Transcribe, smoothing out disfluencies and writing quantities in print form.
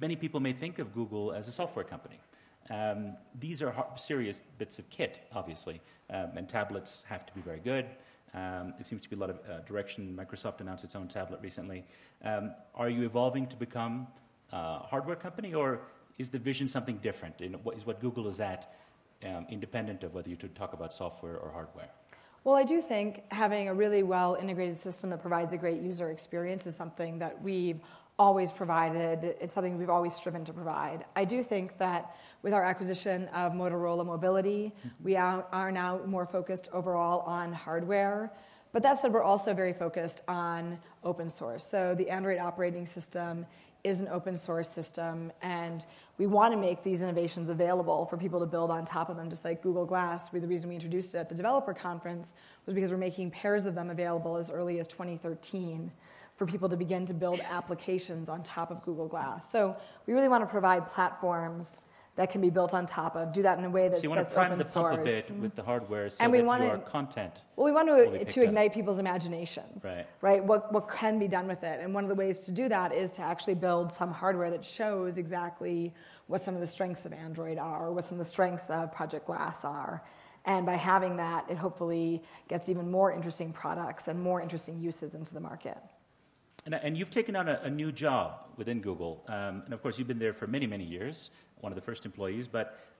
many people may think of Google as a software company. These are serious bits of kit, obviously, and tablets have to be very good. There seems to be a lot of direction. Microsoft announced its own tablet recently. Are you evolving to become a hardware company, or is the vision something different? Is what Google is at independent of whether you talk about software or hardware? Well, I do think having a really well-integrated system that provides a great user experience is something that we've always provided. It's something we've always striven to provide. I do think that with our acquisition of Motorola Mobility, we are now more focused overall on hardware. But that said, we're also very focused on open source. So the Android operating system is an open source system, and we want to make these innovations available for people to build on top of them, just like Google Glass. The reason we introduced it at the developer conference was because we're making pairs of them available as early as 2013 for people to begin to build applications on top of Google Glass. So we really want to provide platforms that can be built on top of, do that in a way that's open source. So you want to prime the pump a bit with the hardware so that your content. Well, we want to ignite people's imaginations, right? What can be done with it. And one of the ways to do that is to actually build some hardware that shows exactly what some of the strengths of Android are, or what some of the strengths of Project Glass are. And by having that, it hopefully gets even more interesting products and more interesting uses into the market. And you've taken on a new job within Google. And of course, you've been there for many, many years, one of the first employees. But